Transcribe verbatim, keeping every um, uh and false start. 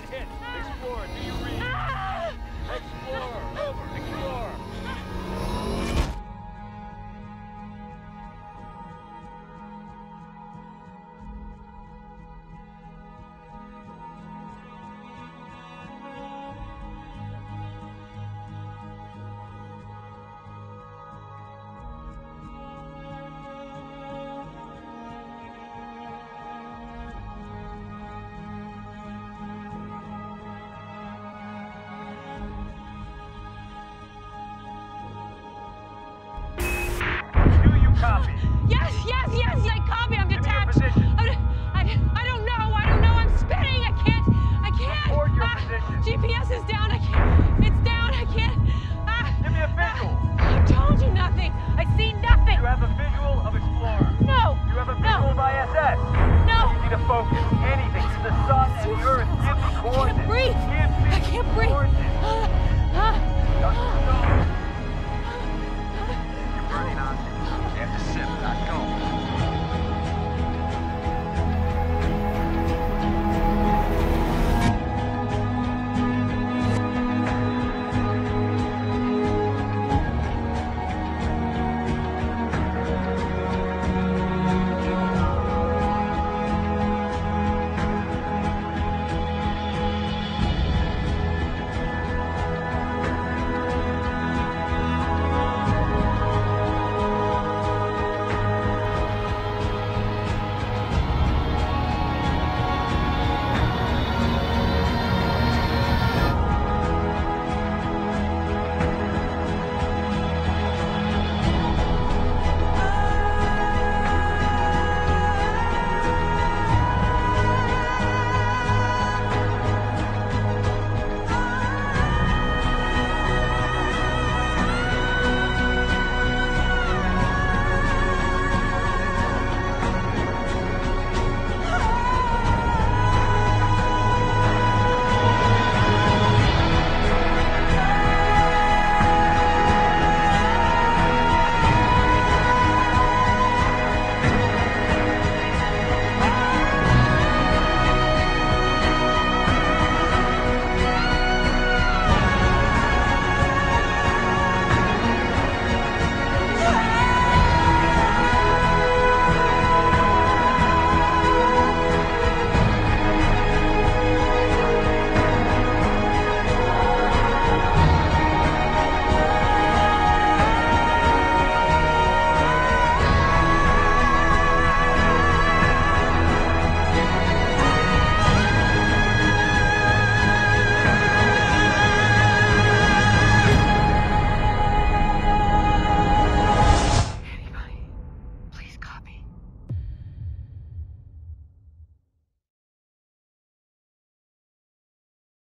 been hit.